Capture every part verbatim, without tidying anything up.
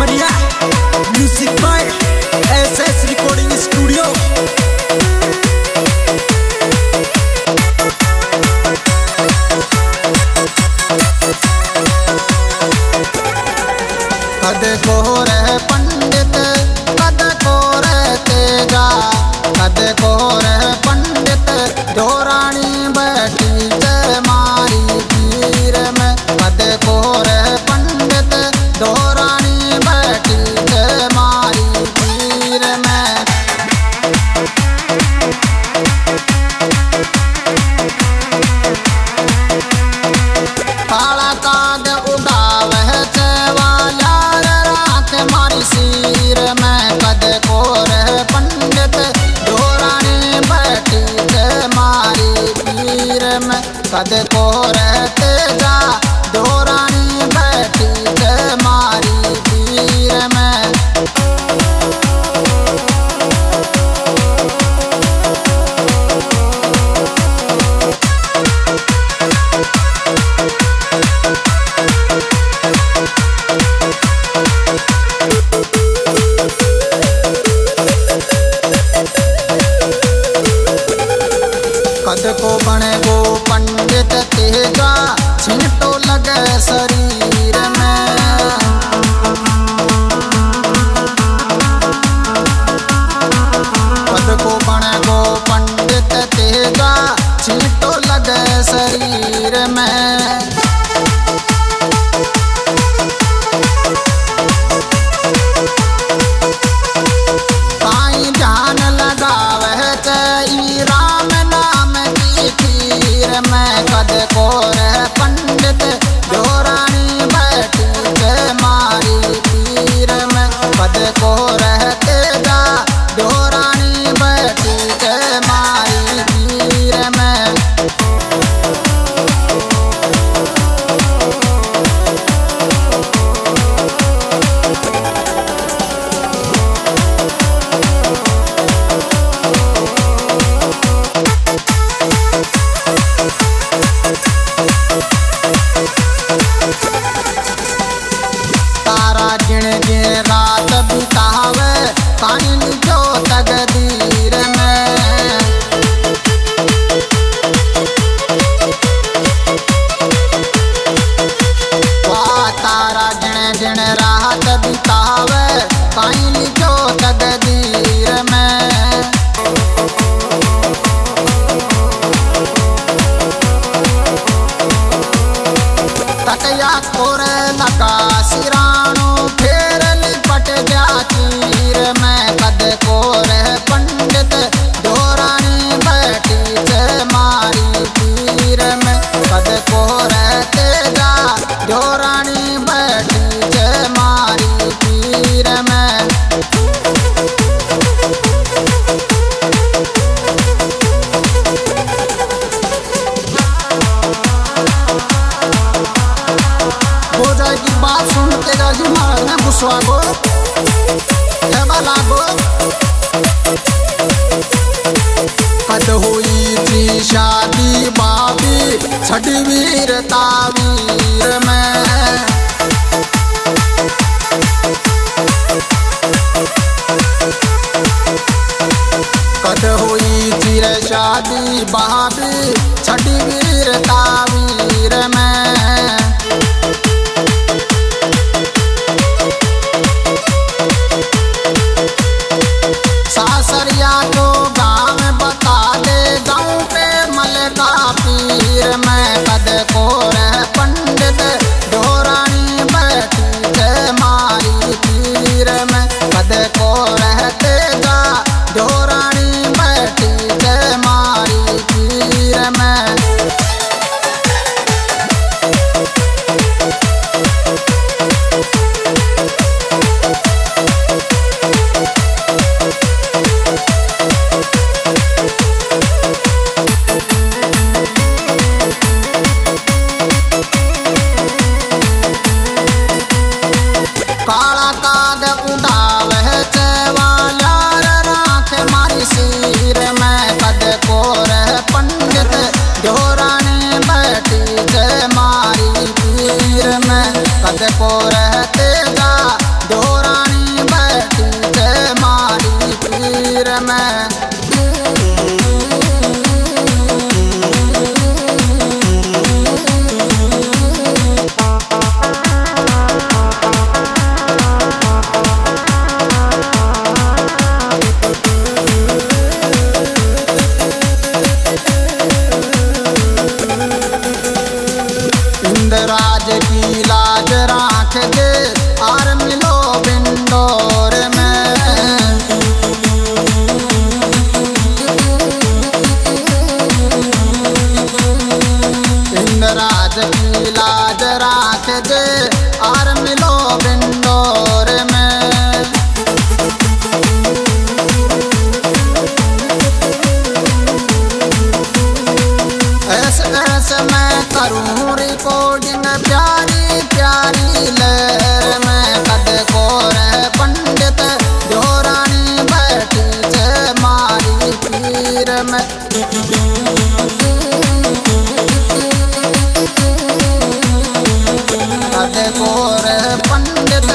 कमरिया music by S S recording studio. कद को रे पंडित कद को रे तेजा कद को रे पंडित जो रानी बैठी मारी पीर में कद को रे पंडित जो रानी बैठी मारी पीर में। काला काग उड़ावे चेवाला रात मारी सिर में कद को रे पंडित जो रानी बैठी मारी पीर में। कद को रे तेजा दो रानी बैठी मारी पीर में। कद को बने वो पंडित तेजा छिंटो लगे शरीर में। कद को बने वो पंडित तेजा छिंटो लगे शरीर में। कद को रे पंडित जो रानी बैठी मारी पीर में। कद को रे तेजा जो रानी बैठी मारी पीर में। तकिया कोरे लगा सिराणो फेर लिपट गया तीर में। कद को रे पंडित जो रानी बैठी मारी पीर में। कद को रे तेजा जो रानी बैठी मारी पीर में। बात सुन तेजाजी महाराज ने गुस्सा गो हेमा लागो। कद हुई थी शादी बाबी छठवीर तावीर में। कद हुई थी रे शादी बाबी छठवीर तावीर में। सासरिया को गाँव बता दे गाँव पे मलका पीर में। कद को रे पंडित जो रानी बैठी मारी पीर में। कद को रे तेजा जो रानी बैठी मारी पीर में। राज की लाज राख दे और मिलो बिंदौर में। इंद्राज की लाज राख दे और मिलो बिंदौर में। ऐसे ऐसे मैं करूँ रिकॉर्डिंग प्यारी प्यारी लहर में। कद को रे पंडित जो रानी बैठी जय मारी पीर में। कद को रे पंडित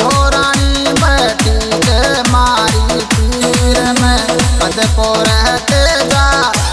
जो रानी बैठी जय मारी पीर में। कद को रे तेजा